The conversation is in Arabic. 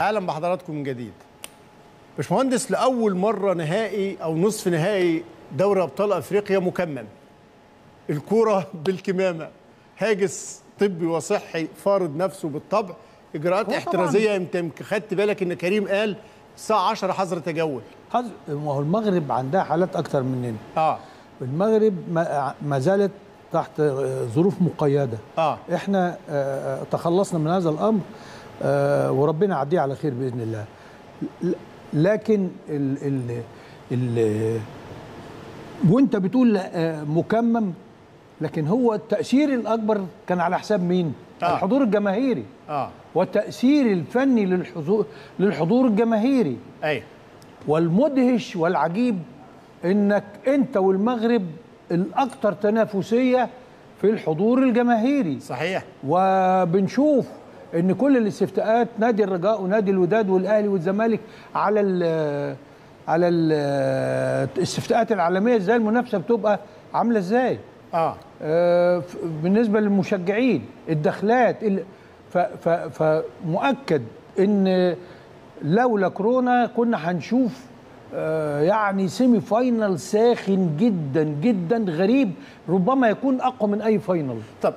اهلا بحضراتكم من جديد. باشمهندس، لاول مره نهائي او نصف نهائي دوري ابطال افريقيا مكمم. الكوره بالكمامه، هاجس طبي وصحي فارض نفسه بالطبع، اجراءات احترازيه. انت خدت بالك ان كريم قال الساعه 10 حظر تجول. حظر، وهو المغرب عندها حالات اكتر مننا. المغرب ما زالت تحت ظروف مقيده. احنا تخلصنا من هذا الامر وربنا يعديه على خير باذن الله. لكن وانت بتقول مكمم، لكن هو التأثير الأكبر كان على حساب مين؟ الحضور الجماهيري والتأثير الفني للحضور الجماهيري. أي. والمدهش والعجيب إنك أنت والمغرب الأكثر تنافسية في الحضور الجماهيري. صحيح. وبنشوف إن كل الاستفتاءات نادي الرجاء ونادي الوداد والأهلي والزمالك على الاستفتاءات العالمية إزاي المنافسة بتبقى عاملة إزاي. بالنسبة للمشجعين، الدخلات، فمؤكد إن لولا كورونا كنا هنشوف يعني سيمي فاينال ساخن جدا جدا، غريب، ربما يكون أقوى من أي فاينال. طب